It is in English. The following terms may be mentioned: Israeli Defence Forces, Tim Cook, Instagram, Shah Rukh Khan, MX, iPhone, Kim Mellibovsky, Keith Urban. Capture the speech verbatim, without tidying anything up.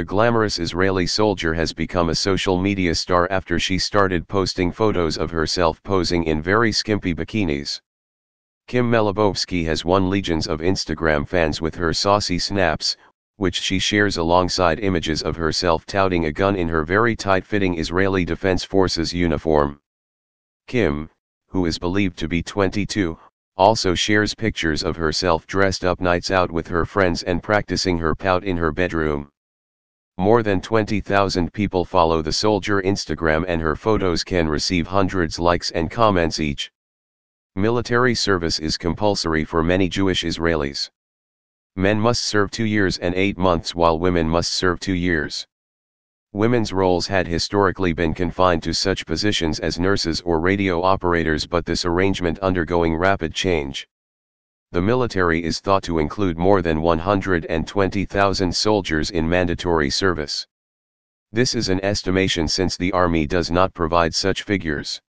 A glamorous Israeli soldier has become a social media star after she started posting photos of herself posing in very skimpy bikinis. Kim Mellibovsky has won legions of Instagram fans with her saucy snaps, which she shares alongside images of herself touting a gun in her very tight-fitting Israeli Defence Forces uniform. Kim, who is believed to be twenty-two, also shares pictures of herself dressed up nights out with her friends and practicing her pout in her bedroom. More than twenty thousand people follow the soldier Instagram, and her photos can receive hundreds likes and comments each. Military service is compulsory for many Jewish Israelis. Men must serve two years and eight months while women must serve two years. Women's roles had historically been confined to such positions as nurses or radio operators, but this arrangement undergoing rapid change. The military is thought to include more than one hundred twenty thousand soldiers in mandatory service. This is an estimation since the army does not provide such figures.